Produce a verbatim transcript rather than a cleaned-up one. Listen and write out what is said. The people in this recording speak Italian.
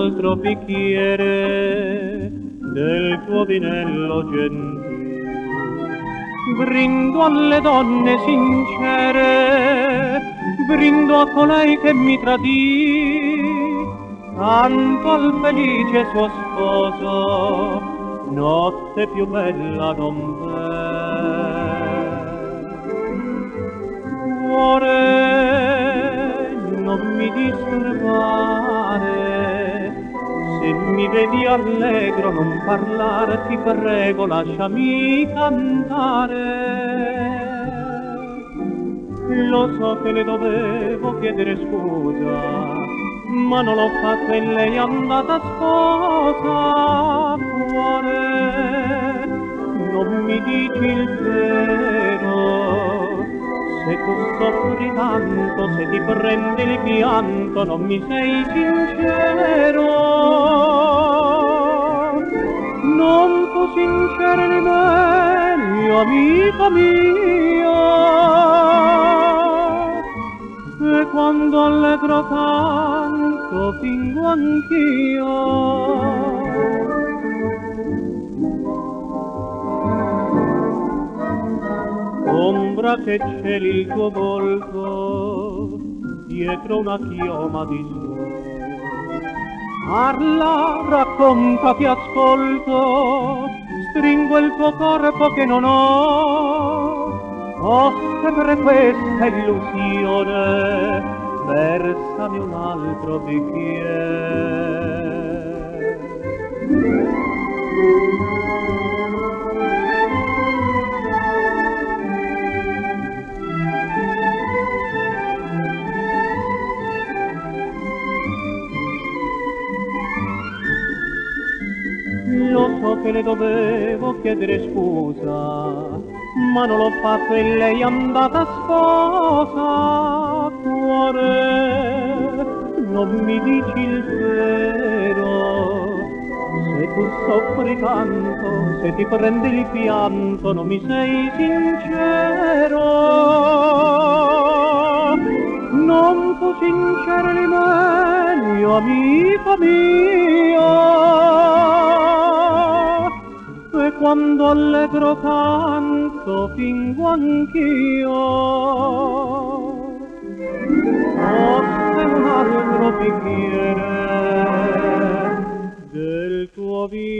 altro bicchiere del tuo vinello gentile, brindo alle donne sincere, brindo a colei che mi tradì, canto al felice suo sposo, notte più bella non v'è. Cuore, non mi disturbare, se mi vedi allegro non parlare, ti prego lasciami cantare. Lo so che le dovevo chiedere scusa, ma non l'ho fatta e lei è andata sposa. Cuore, non mi dici il vero, se tu soffri tanto, se ti prende il pianto, non mi sei sincero. Non fu sincero di me, mio amico mio, e quando allegro canto fingo anch'io. Ombra che celi il tuo volto dietro una chioma di sole, parla, racconta che ascolto, stringo il tuo corpo che non ho, ho sempre questa illusione, versami un altro bicchiere. Lo so che le dovevo chiedere scusa, ma non l'ho fatto e lei è andata sposa. Cuore, non mi dici il vero, se tu soffri tanto, se ti prendi il pianto, non mi sei sincero. Non fu sincero di me, mio amico mio, e quando allegro canto fingo anch'io. Notte un altro bicchiere del tuo vino.